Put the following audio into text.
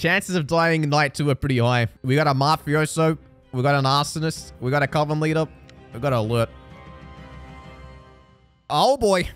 Chances of dying in night 2 are pretty high. We got a mafioso. We got an arsonist. We got a coven leader. We got a alert. Oh boy.